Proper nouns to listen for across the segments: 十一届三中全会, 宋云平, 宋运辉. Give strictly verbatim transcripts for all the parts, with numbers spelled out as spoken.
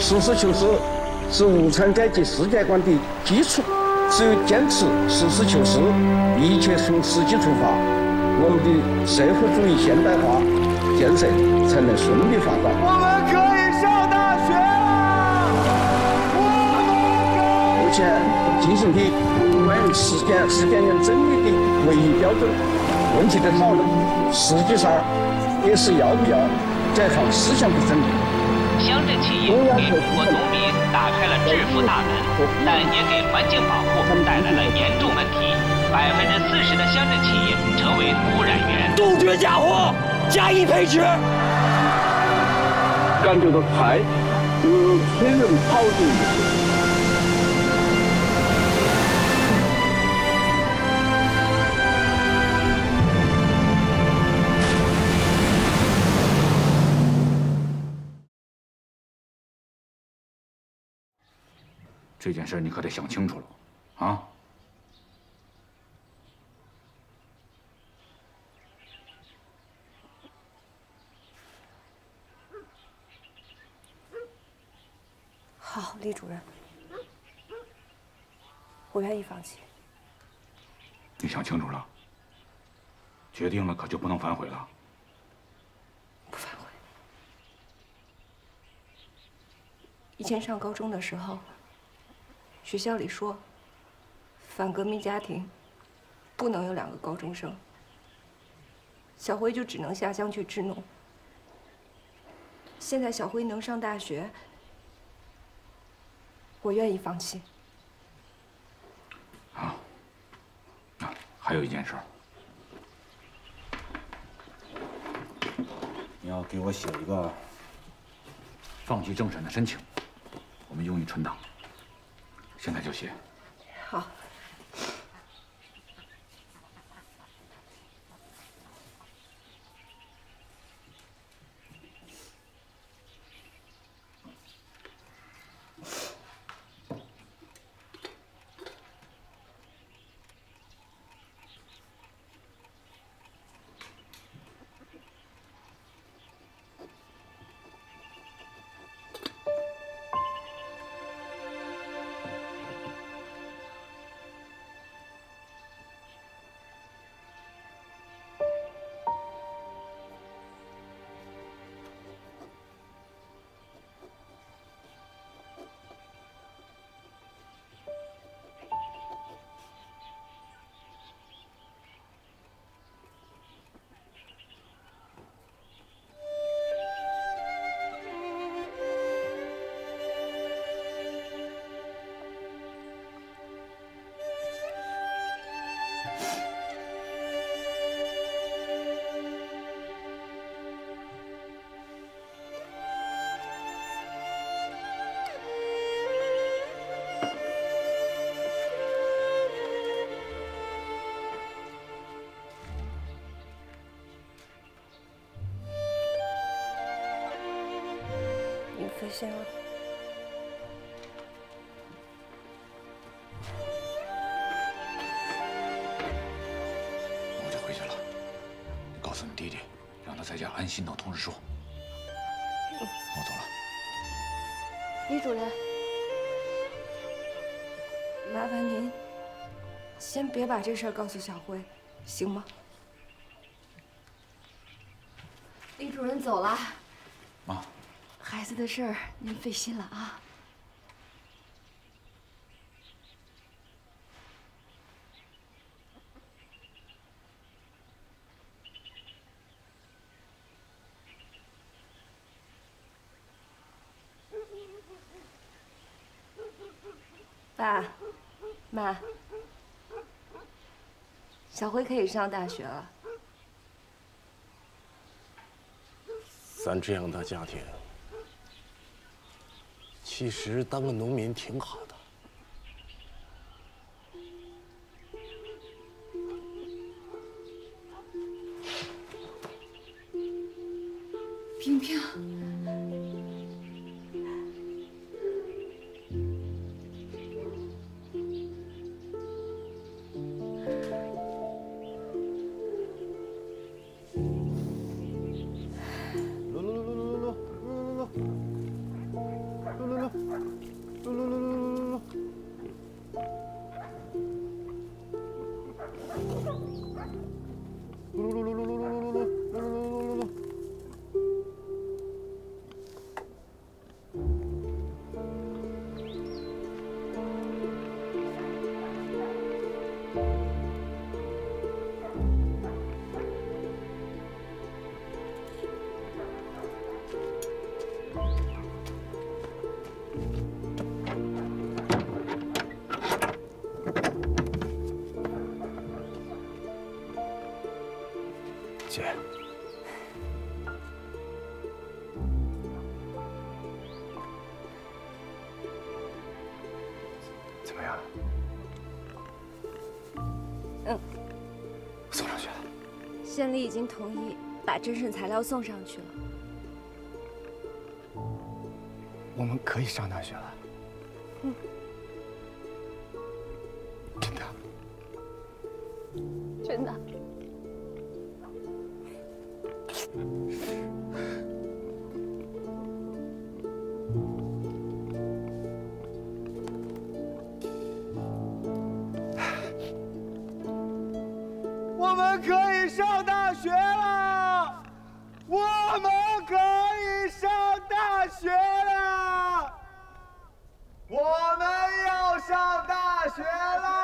实事求是是武昌阶级世界观的基础，只有坚持实事求是，一切从实际出发，我们的社会主义现代化建设才能顺利发展。我们可以上大学了！我们目前进行的关于实践实践原真理的唯一标准问题的讨论，实际上也是要不要解放思想的争议。 乡镇起义给中国农民打开了致富大门，但也给环境保护带来了严重问题。百分之四十的乡镇起义成为污染源。杜绝假货，加以培植。感觉到财有天人抛弃。这件事你可得想清楚了，啊！好，李主任，我愿意放弃。你想清楚了，决定了可就不能反悔了。不反悔。以前上高中的时候。 学校里说，反革命家庭不能有两个高中生。小辉就只能下乡去支农。现在小辉能上大学，我愿意放弃。啊，啊，还有一件事，你要给我写一个放弃政审的申请，我们用于存档。 现在就写。好。飞行了。我得回去了，告诉你弟弟，让他在家安心等通知书。我走了。李主任，麻烦您先别把这事儿告诉小辉，行吗？李主任走了。妈。 孩子的事儿，您费心了啊！爸妈，小辉可以上大学了。咱这样的家庭。 其实当个农民挺好的。平平，噜噜噜噜噜噜噜噜噜。县里已经同意把甄审材料送上去了。我们可以上大学了。嗯，真的。真的。我们可以上大学了，我们可以上大学了，我们要上大学了。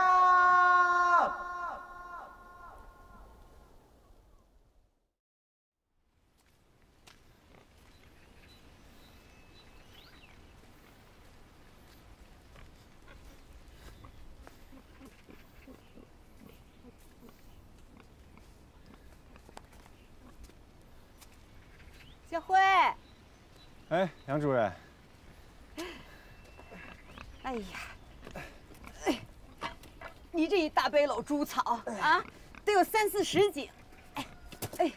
小辉，哎，杨主任。哎呀，哎，你这一大背篓猪草啊，得有三四十斤。哎，哎，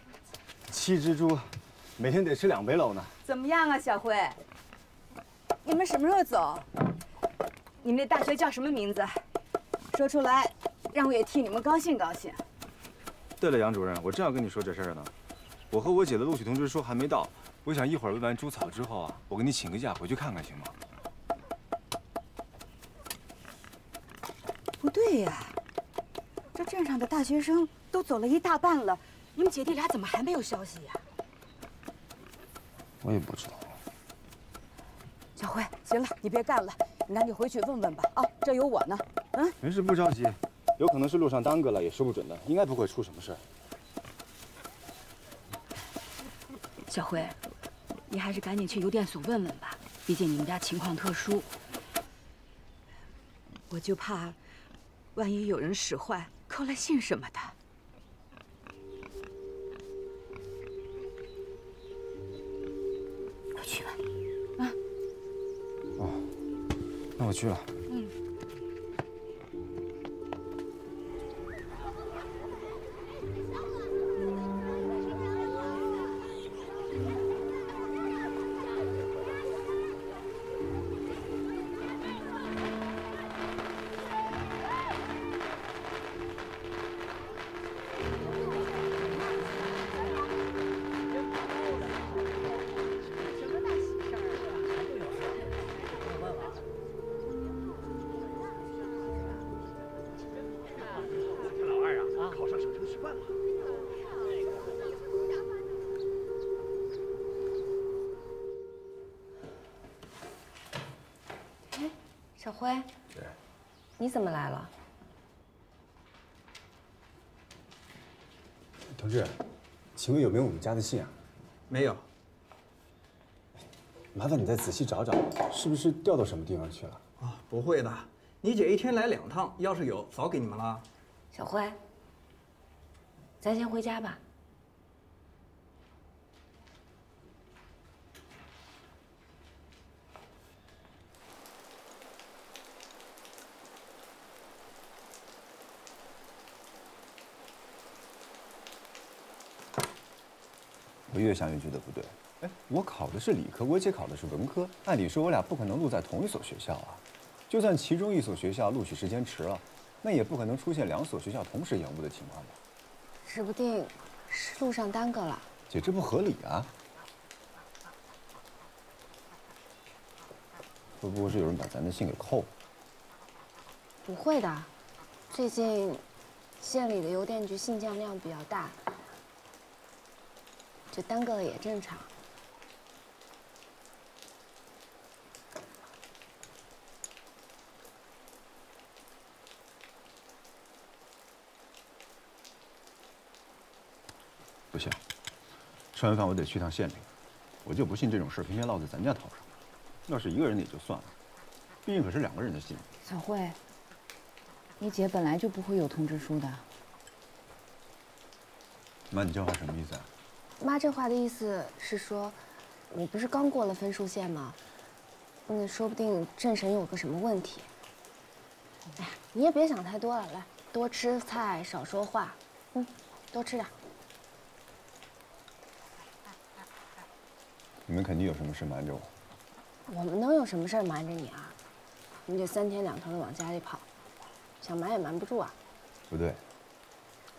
七只猪，每天得吃两背篓呢。怎么样啊，小辉？你们什么时候走？你们这大学叫什么名字？说出来，让我也替你们高兴高兴。对了，杨主任，我正要跟你说这事儿呢。 我和我姐的录取通知书还没到，我想一会儿喂完猪草之后啊，我给你请个假回去看看，行吗？不对呀，这镇上的大学生都走了一大半了，你们姐弟俩怎么还没有消息呀？我也不知道。小辉，行了，你别干了，你赶紧回去问问吧。啊，这有我呢。嗯，没事，不着急，有可能是路上耽搁了，也说不准的，应该不会出什么事儿。 小辉，你还是赶紧去邮电所问问吧，毕竟你们家情况特殊。我就怕，万一有人使坏，扣来信什么的。快去吧，啊！哦，那我去了。嗯。小辉，你怎么来了？同志，请问有没有我们家的信啊？没有。麻烦你再仔细找找，是不是掉到什么地方去了？啊，不会的，你姐一天来两趟，要是有早给你们了。小辉，咱先回家吧。 我越想越觉得不对，哎，我考的是理科，我姐考的是文科，按理说我俩不可能录在同一所学校啊。就算其中一所学校录取时间迟了，那也不可能出现两所学校同时延误的情况吧？指不定是路上耽搁了。姐，这不合理啊！会不会是有人把咱的信给扣了？不会的，最近县里的邮电局信件量比较大。 这耽搁了也正常。不行，吃完饭我得去趟县里，我就不信这种事偏偏落在咱家头上。要是一个人的也就算了，毕竟可是两个人的信。小慧，你姐本来就不会有通知书的。妈，你这话什么意思啊？ 妈，这话的意思是说，我不是刚过了分数线吗？那说不定镇神有个什么问题。哎呀，你也别想太多了，来，多吃菜，少说话，嗯，多吃点。你们肯定有什么事瞒着我。我们能有什么事瞒着你啊？你这三天两头的往家里跑，想瞒也瞒不住啊。不对。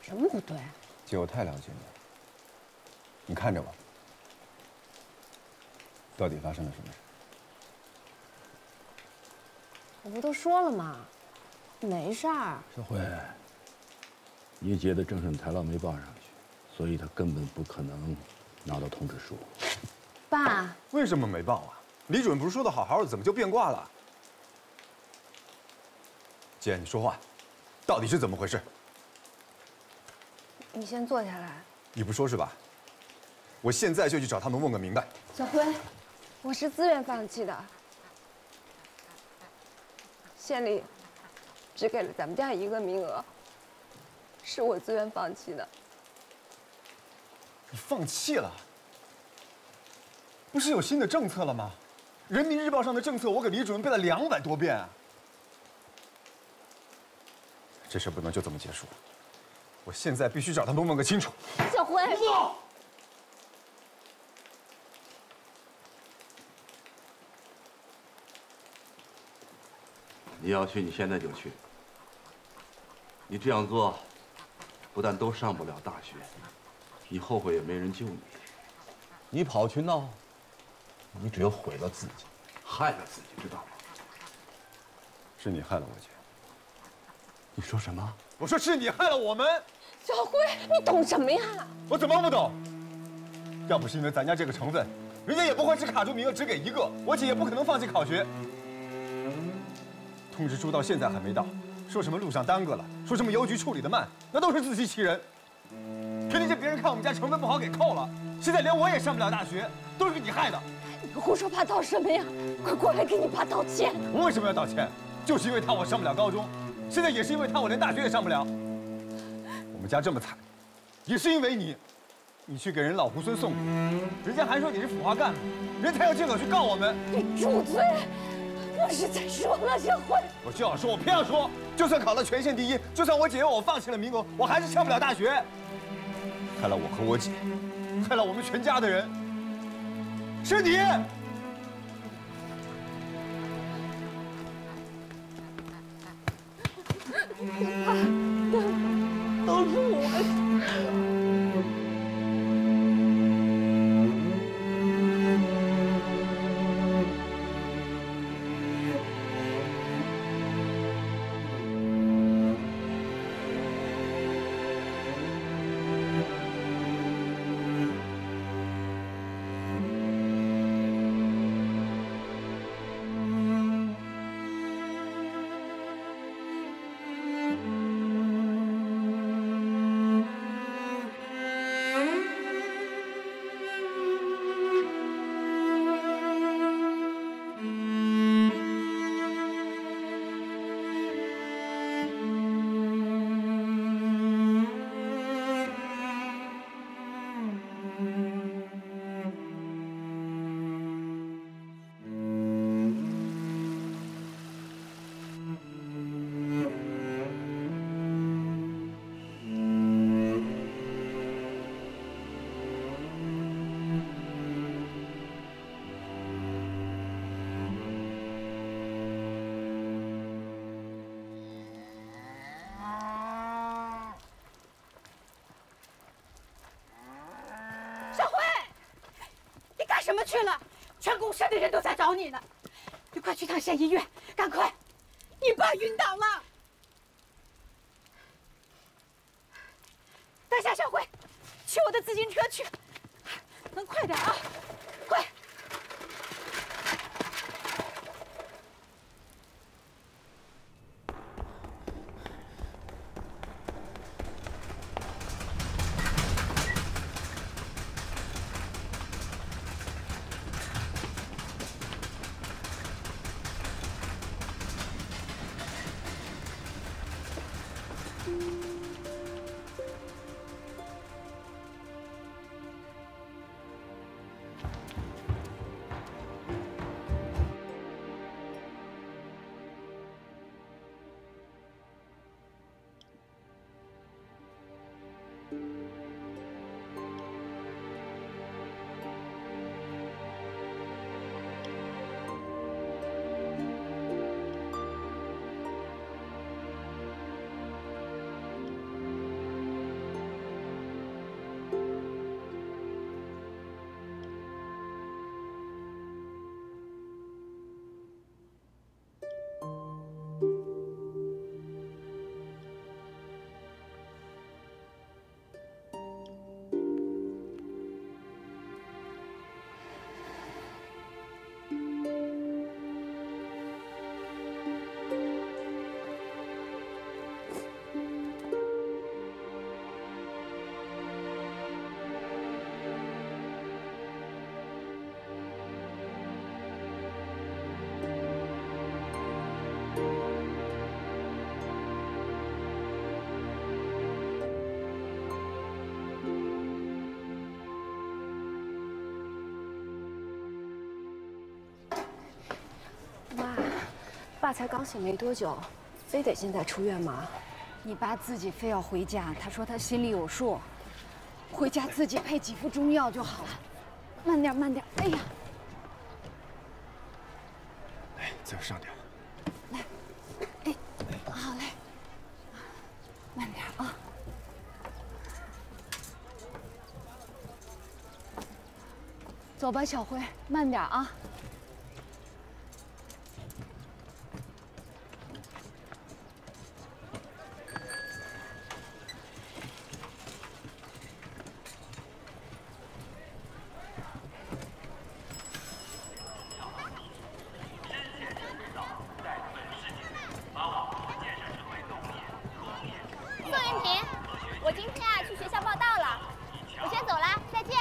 什么不对？姐，我太了解你了。你看着吧，到底发生了什么事？我不都说了吗？没事儿。小慧，你姐的政审材料没报上去，所以她根本不可能拿到通知书。爸，为什么没报啊？李主任不是说的好好的，怎么就变卦了？姐，你说话，到底是怎么回事？你先坐下来。你不说是吧？我现在就去找他们问个明白。小辉，我是自愿放弃的。 县里只给了咱们家一个名额，是我自愿放弃的。你放弃了？不是有新的政策了吗？《人民日报》上的政策，我给李主任背了两百多遍啊。这事不能就这么结束，我现在必须找他们问个清楚。小辉，不走。你要去，你现在就去。你这样做，不但都上不了大学，你后悔也没人救你。你跑去闹，你只有毁了自己，害了自己，知道吗？是你害了我姐。你说什么？我说是你害了我们。小辉，你懂什么呀？我怎么不懂？要不是因为咱家这个成分，人家也不会只卡住名额只给一个，我姐也不可能放弃考学。 通知书到现在还没到，说什么路上耽搁了，说什么邮局处理的慢，那都是自欺欺人。肯定是别人看我们家成分不好给扣了，现在连我也上不了大学，都是你害的。你胡说八道什么呀？快过来给你爸道歉！我为什么要道歉？就是因为他我上不了高中，现在也是因为他我连大学也上不了。我们家这么惨，也是因为你，你去给人老猢狲送礼，人家还说你是腐化干部，人才有借口去告我们。你住嘴！ 我是在说了，小辉，我就要说，我偏要说，就算考到全县第一，就算我姐我放弃了名额，我还是上不了大学，害了我和我姐，害了我们全家的人，是你。都是我。 什么去了？全公社的人都在找你呢，你快去趟县医院，赶快！你爸晕倒了。大夏，小辉，去我的自行车去，能快点啊！快！爸才刚醒没多久，非得现在出院吗？你爸自己非要回家，他说他心里有数，回家自己配几副中药就好了。慢点，慢点。哎呀，来，再上点。来，哎，好嘞，慢点啊。 走吧，小辉，慢点啊！宋云平，我今天啊去学校报道了，我先走了，再见。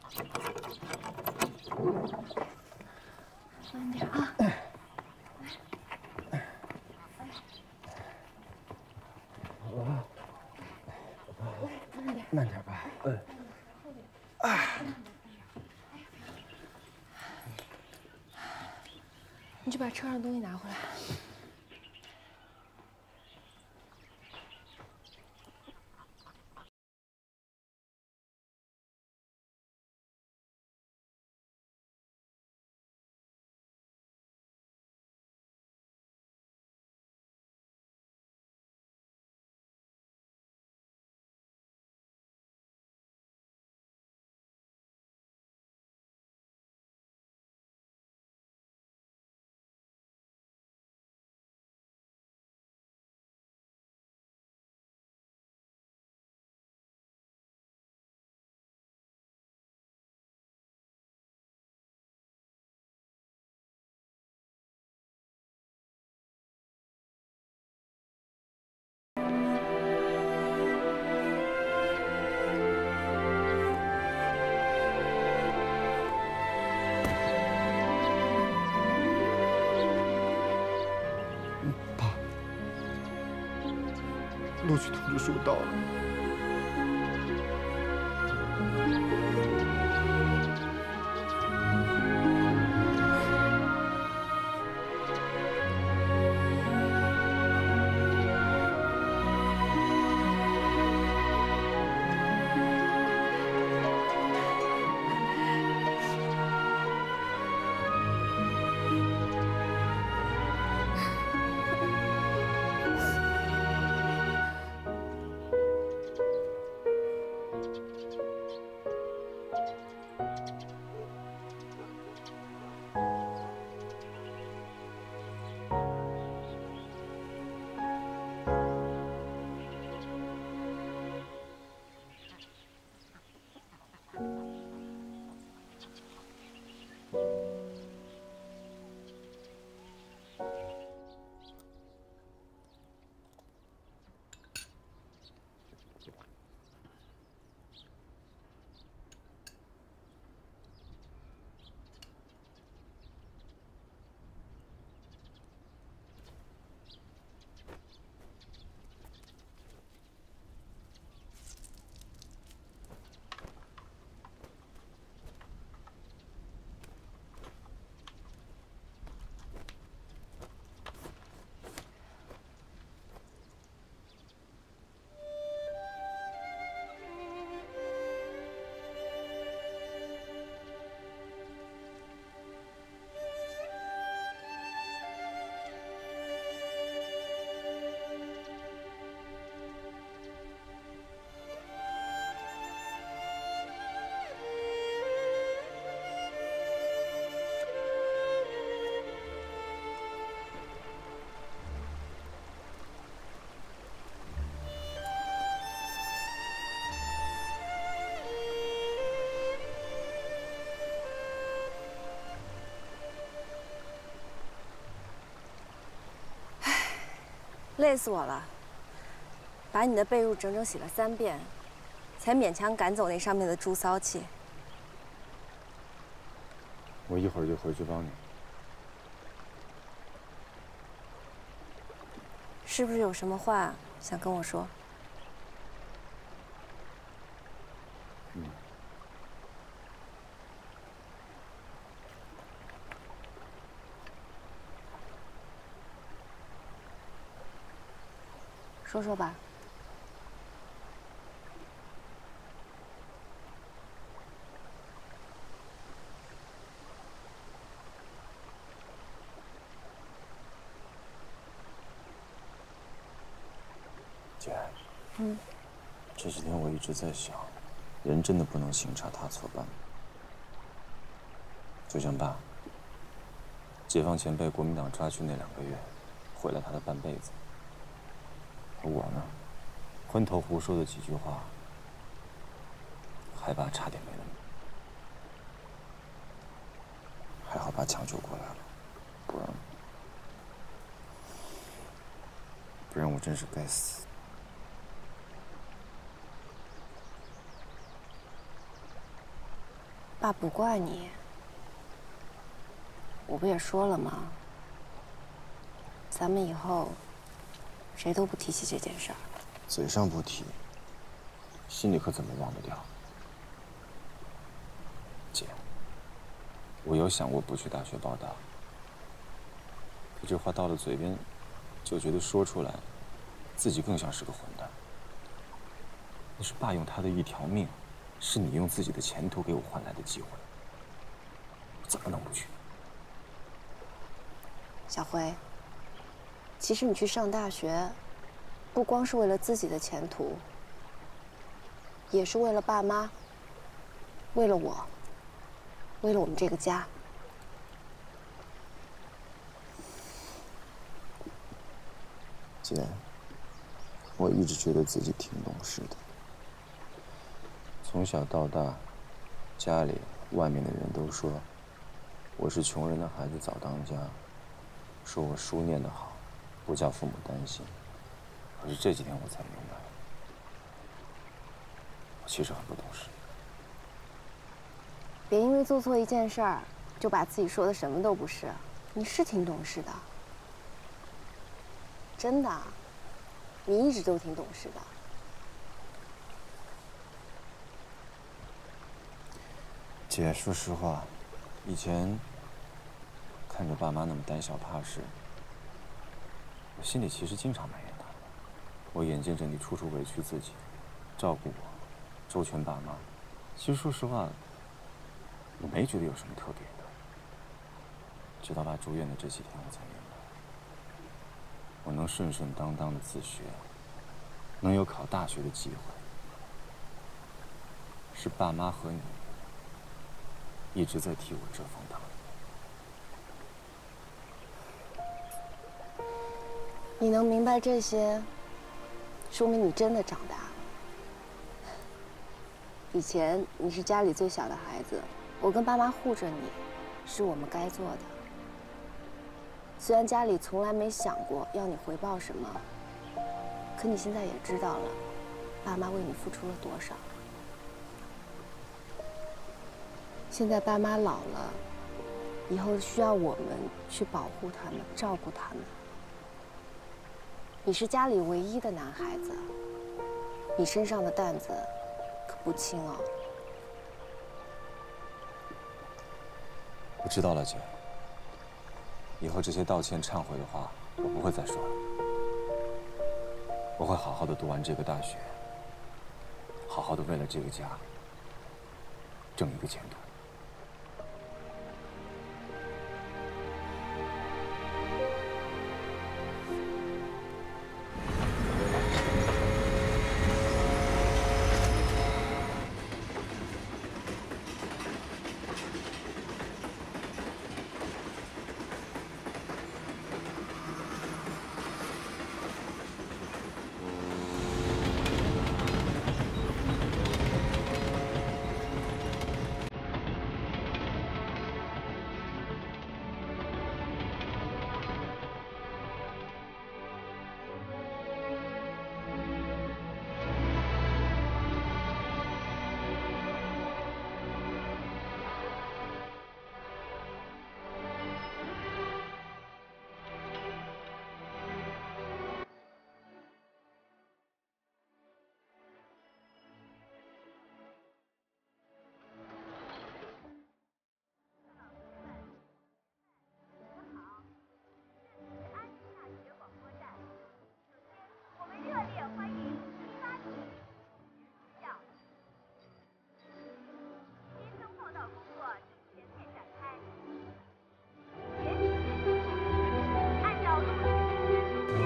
慢点啊！慢点，慢点吧。嗯。啊！你去把车上的东西拿回来。 录取通知书到了，累死我了！把你的被褥整整洗了三遍，才勉强赶走那上面的猪骚气。我一会儿就回去帮你。是不是有什么话想跟我说？嗯。说说吧。姐，嗯，这几天我一直在想，人真的不能行差踏错半步。就像爸，解放前被国民党抓去那两个月，毁了他的半辈子。 我呢，昏头胡说的几句话，害怕差点没了命，还好爸抢救过来了，不然，不然我真是该死。爸不怪你，我不也说了吗？咱们以后。 谁都不提起这件事儿，嘴上不提，心里可怎么忘得掉？姐，我有想过不去大学报答，可这话到了嘴边，就觉得说出来，自己更像是个混蛋。那是爸用他的一条命，是你用自己的前途给我换来的机会，我怎么能不去？小辉。 其实你去上大学，不光是为了自己的前途，也是为了爸妈，为了我，为了我们这个家。姐，我一直觉得自己挺懂事的，从小到大，家里、外面的人都说我是穷人的孩子早当家，说我书念得好。 不叫父母担心，可是这几天我才明白，我其实很不懂事。别因为做错一件事儿，就把自己说的什么都不是。你是挺懂事的，真的，你一直都挺懂事的。姐，说实话，以前看着爸妈那么胆小怕事。 我心里其实经常埋怨他，我眼见着你处处委屈自己，照顾我，周全爸妈。其实说实话，我没觉得有什么特别的。直到爸住院的这几天，我才明白，我能顺顺当当的自学，能有考大学的机会，是爸妈和你一直在替我遮风挡雨。 你能明白这些，说明你真的长大了。以前你是家里最小的孩子，我跟爸妈护着你，是我们该做的。虽然家里从来没想过要你回报什么，可你现在也知道了，爸妈为你付出了多少。现在爸妈老了，以后需要我们去保护他们，照顾他们。 你是家里唯一的男孩子，你身上的担子可不轻哦。我知道了，姐。以后这些道歉、忏悔的话，我不会再说了。我会好好的读完这个大学，好好的为了这个家挣一个前途。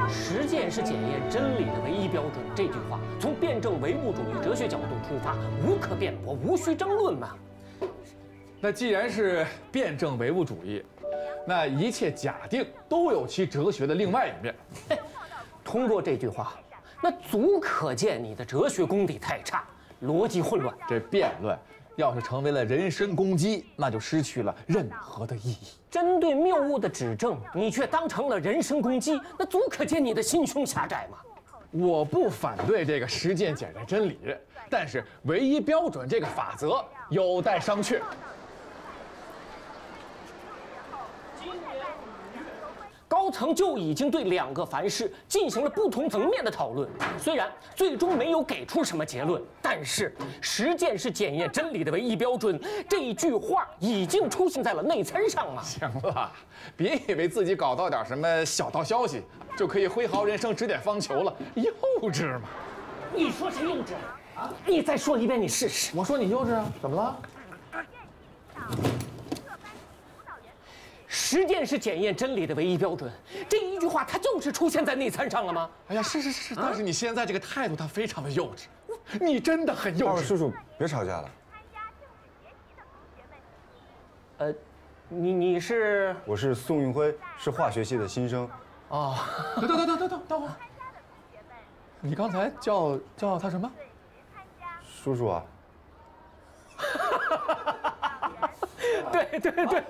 实践是检验真理的唯一标准。这句话从辩证唯物主义哲学角度出发，无可辩驳，无需争论嘛。那既然是辩证唯物主义，那一切假定都有其哲学的另外一面。通过这句话，那足可见你的哲学功底太差，逻辑混乱。这辩论。 要是成为了人身攻击，那就失去了任何的意义。针对谬误的指证，你却当成了人身攻击，那足可见你的心胸狭窄嘛。我不反对这个实践检验真理，但是唯一标准这个法则有待商榷。高层就已经对两个凡是进行了不同层面的讨论，虽然最终没有给出什么结论，但是实践是检验真理的唯一标准这一句话已经出现在了内参上了。行了，别以为自己搞到点什么小道消息就可以挥毫人生指点方遒了，幼稚嘛！你说谁幼稚啊？你再说一遍你试试。我说你幼稚啊？怎么了？ 实践是检验真理的唯一标准，这一句话它就是出现在内参上了吗？哎呀，是是是，但是你现在这个态度，它非常的幼稚，你真的很幼稚。叔叔，别吵架了。呃，你你是？我是宋运辉，是化学系的新生。哦，等等等等等等会儿，你刚才叫叫他什么？叔叔啊。 对对对，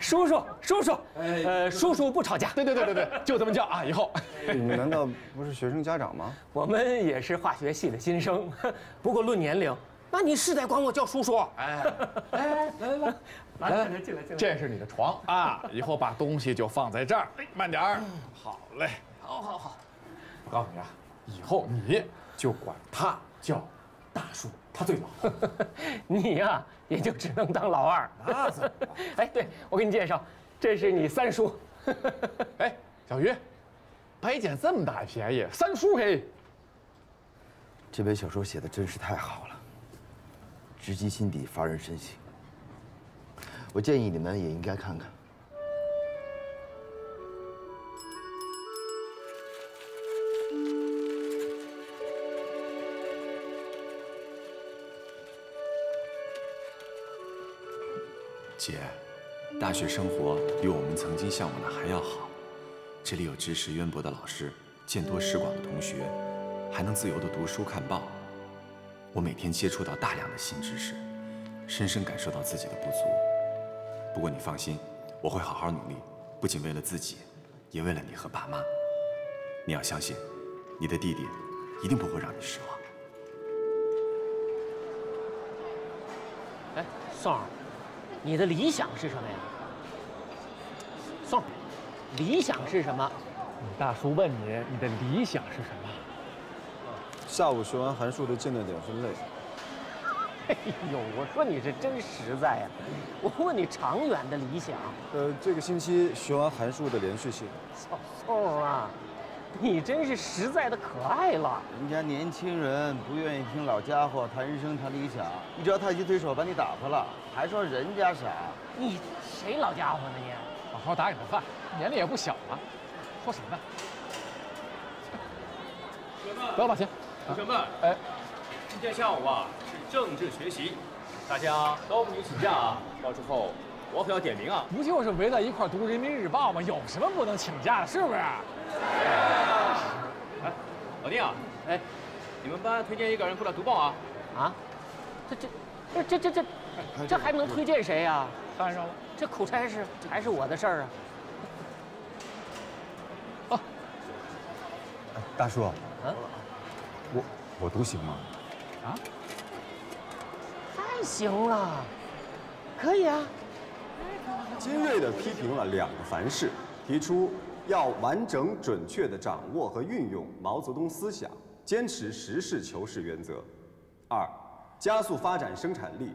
叔叔叔叔，呃，叔叔不吵架。对对对对对，就这么叫啊！以后你们难道不是学生家长吗？我们也是化学系的新生，不过论年龄，那你是得管我叫叔叔。哎哎，来来来，来来进来进来，这是你的床啊！以后把东西就放在这儿，慢点儿。好嘞，好好好。我告诉你啊，以后你就管他叫大叔。 他最老，你呀、啊、也就只能当老二。那怎么？哎，对我给你介绍，这是你三叔。哎，小鱼，白捡这么大便宜，三叔嘿。这本小说写的真是太好了，直击心底，发人深省。我建议你们也应该看看。 姐，大学生活比我们曾经向往的还要好。这里有知识渊博的老师，见多识广的同学，还能自由地读书看报。我每天接触到大量的新知识，深深感受到自己的不足。不过你放心，我会好好努力，不仅为了自己，也为了你和爸妈。你要相信，你的弟弟一定不会让你失望。哎，宋儿。 你的理想是什么呀，宋？理想是什么？你大叔问你，你的理想是什么？下午学完函数的近代点分类。哎呦，我说你这真实在呀！我问你长远的理想。呃，这个星期学完函数的连续性。小宋啊，你真是实在的可爱了。人家年轻人不愿意听老家伙谈人生谈理想，一招太极推手把你打发了。 还说人家傻，你谁老家伙呢你？好好打你的饭，年龄也不小了，说什么呢？学妹，不要把钱。学妹，哎，今天下午啊是政治学习，大家都不许请假啊，到时候我可要点名啊。不就是围在一块读《人民日报》吗？有什么不能请假的？是不是？哎，老丁啊，哎，你们班推荐一个人过来读报啊？啊？这这。 这这这这，这还能推荐谁呀？看上了，这苦差事还是我的事儿啊！哦，大叔，啊，我我读行吗？啊？太行了，可以啊。尖锐地批评了两个凡是，提出要完整准确地掌握和运用毛泽东思想，坚持实事求是原则。二。 加速发展生产力，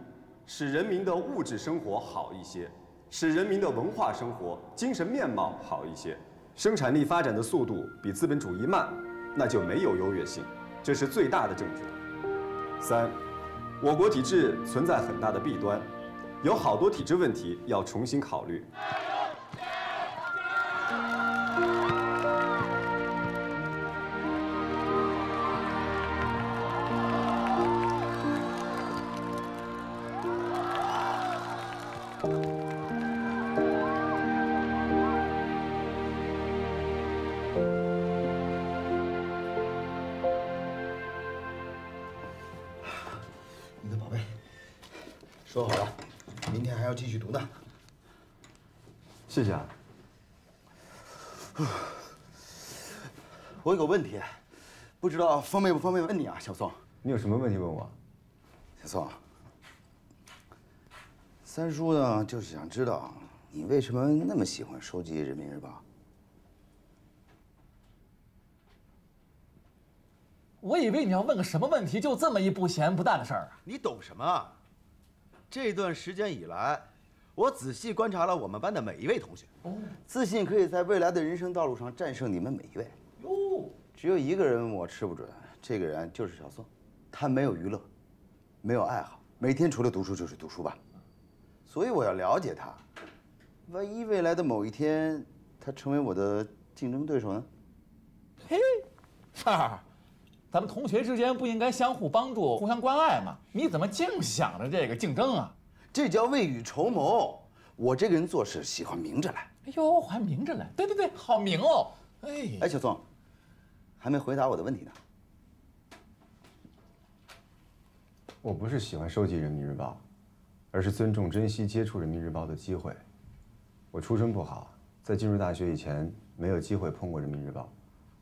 使人民的物质生活好一些，使人民的文化生活、精神面貌好一些。生产力发展的速度比资本主义慢，那就没有优越性，这是最大的证据。三，我国体制存在很大的弊端，有好多体制问题要重新考虑。说好了，明天还要继续读呢。谢谢啊。我有个问题，不知道方便不方便问你啊，小宋？你有什么问题问我？小宋，三叔呢，就是想知道你为什么那么喜欢收集《人民日报》。 我以为你要问个什么问题，就这么一不咸不淡的事儿啊！你懂什么？这段时间以来，我仔细观察了我们班的每一位同学，哦，自信可以在未来的人生道路上战胜你们每一位。哟，只有一个人我吃不准，这个人就是小宋，他没有娱乐，没有爱好，每天除了读书就是读书吧。所以我要了解他，万一未来的某一天他成为我的竞争对手呢？嘿，哈。 咱们同学之间不应该相互帮助、互相关爱吗？你怎么净想着这个竞争啊？这叫未雨绸缪。我这个人做事喜欢明着来。哎呦，还明着来！对对对，好明哦。哎，哎，小宋，还没回答我的问题呢。我不是喜欢收集《人民日报》，而是尊重、珍惜接触《人民日报》的机会。我出身不好，在进入大学以前没有机会碰过《人民日报》。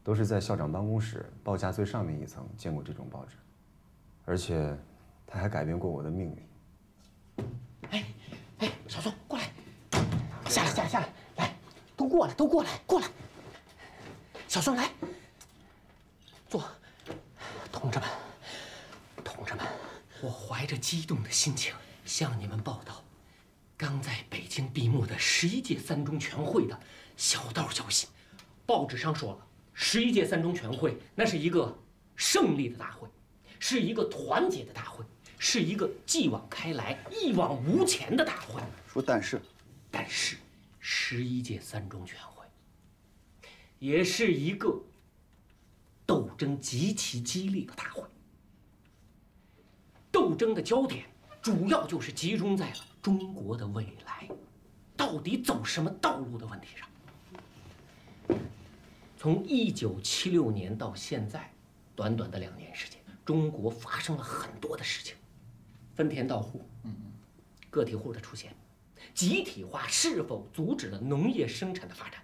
都是在校长办公室报价最上面一层见过这种报纸，而且，它还改变过我的命运。哎，哎，小宋，过来，下来，下来，下来，来，都过来，都过来，过来。小宋来，坐。同志们，同志们，我怀着激动的心情向你们报道，刚在北京闭幕的十一届三中全会的小道消息。报纸上说了。 十一届三中全会，那是一个胜利的大会，是一个团结的大会，是一个继往开来、一往无前的大会。说但是，但是，十一届三中全会也是一个斗争极其激烈的大会。斗争的焦点主要就是集中在了中国的未来，到底走什么道路的问题上。 从一九七六年到现在，短短的两年时间，中国发生了很多的事情：分田到户，个体户的出现，集体化是否阻止了农业生产的发展？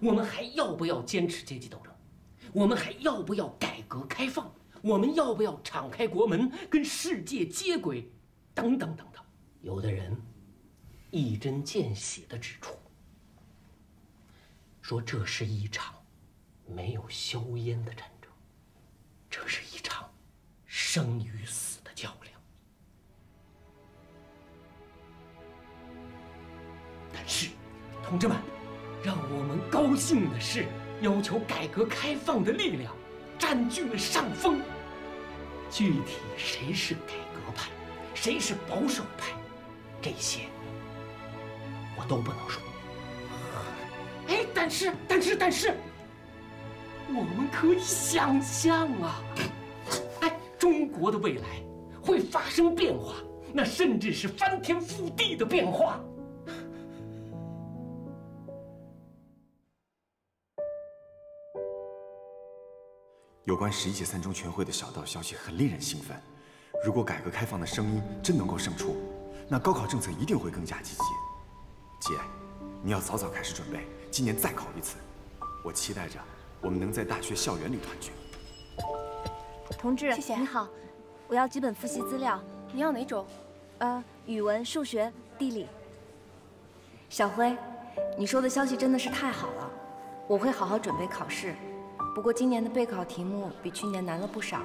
我们还要不要坚持阶级斗争？我们还要不要改革开放？我们要不要敞开国门跟世界接轨？等等等等。有的人一针见血地指出。 说这是一场没有硝烟的战争，这是一场生与死的较量。但是，同志们，让我们高兴的是，要求改革开放的力量占据了上风。具体谁是改革派，谁是保守派，这些我都不能说。 哎，但是，但是，但是，我们可以想象啊，哎，中国的未来会发生变化，那甚至是翻天覆地的变化。有关十一届三中全会的小道消息很令人兴奋，如果改革开放的声音真能够胜出，那高考政策一定会更加积极。姐，你要早早开始准备。 今年再考一次，我期待着我们能在大学校园里团聚。同志，谢谢。你好，我要几本复习资料，你要哪种？呃，语文、数学、地理。小辉，你说的消息真的是太好了，我会好好准备考试。不过今年的备考题目比去年难了不少，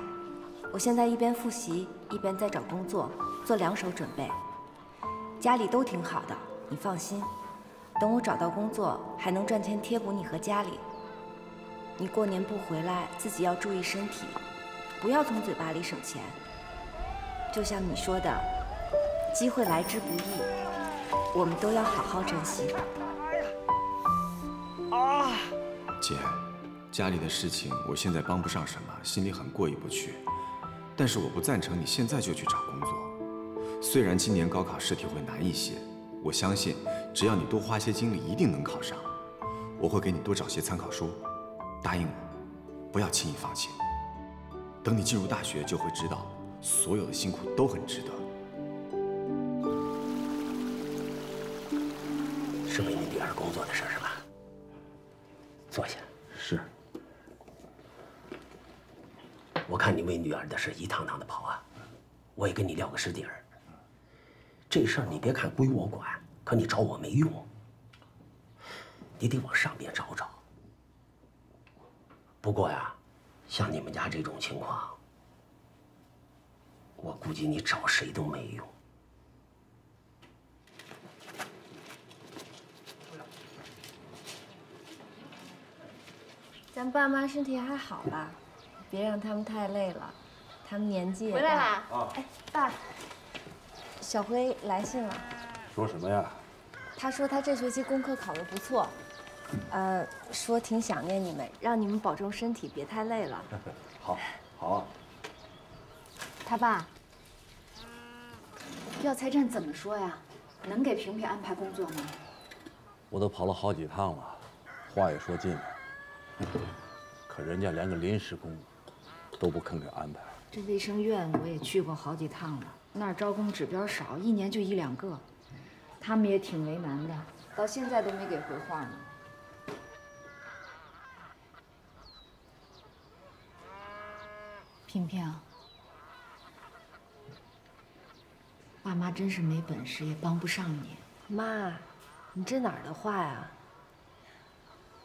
我现在一边复习一边在找工作，做两手准备。家里都挺好的，你放心。 等我找到工作，还能赚钱贴补你和家里。你过年不回来，自己要注意身体，不要从嘴巴里省钱。就像你说的，机会来之不易，我们都要好好珍惜。啊！姐，家里的事情我现在帮不上什么，心里很过意不去。但是我不赞成你现在就去找工作。虽然今年高考试题会难一些。 我相信，只要你多花些精力，一定能考上。我会给你多找些参考书，答应我，不要轻易放弃。等你进入大学，就会知道，所有的辛苦都很值得。作的事是吧？坐下。是。我看你为女儿的事一趟趟的跑啊，我也跟你撂个实底儿。这事儿你别看归我管，可你找我没用，你得往上边找找。不过呀，像你们家这种情况，我估计你找谁都没用。 咱爸妈身体还好吧？别让他们太累了，他们年纪也大。回来啦！啊，哎，爸，小辉来信了。说什么呀？他说他这学期功课考得不错，呃，说挺想念你们，让你们保重身体，别太累了。好，好啊。他爸，药材站怎么说呀？能给萍萍安排工作吗？我都跑了好几趟了，话也说尽了。 可人家连个临时工都不肯给安排。这卫生院我也去过好几趟了，那儿招工指标少，一年就一两个，他们也挺为难的，到现在都没给回话呢。萍萍，爸妈真是没本事，也帮不上你。妈，你这哪儿的话呀？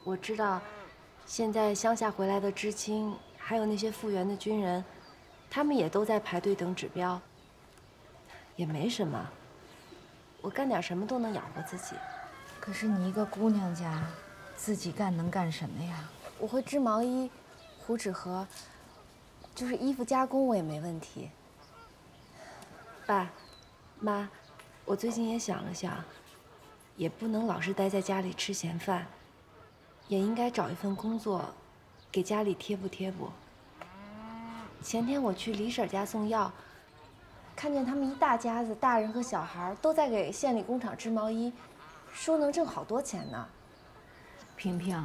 我知道。 现在乡下回来的知青，还有那些复员的军人，他们也都在排队等指标。也没什么，我干点什么都能养活自己。可是你一个姑娘家，自己干能干什么呀？我会织毛衣、糊纸盒，就是衣服加工我也没问题。爸，妈，我最近也想了想，也不能老是待在家里吃闲饭。 也应该找一份工作，给家里贴补贴补。前天我去李婶家送药，看见他们一大家子大人和小孩都在给县里工厂织毛衣，说能挣好多钱呢。萍萍，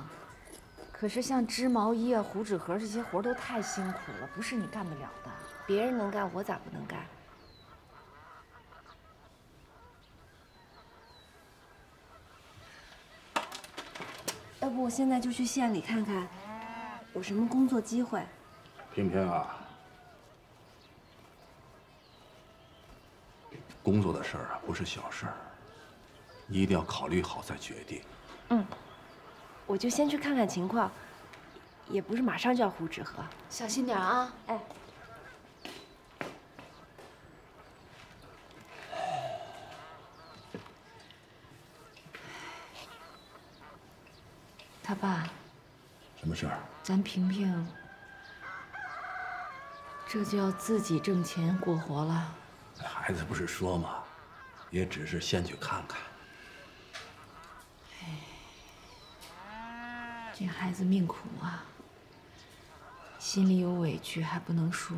可是像织毛衣啊、糊纸盒这些活都太辛苦了，不是你干不了的。别人能干，我咋不能干？要不我现在就去县里看看，有什么工作机会。萍萍啊，工作的事儿啊不是小事儿，你一定要考虑好再决定。嗯，我就先去看看情况，也不是马上就要糊纸盒。小心点啊！哎，他爸，什么事儿？咱萍萍这就要自己挣钱过活了。孩子不是说嘛，也只是先去看看。哎，这孩子命苦啊，心里有委屈还不能说。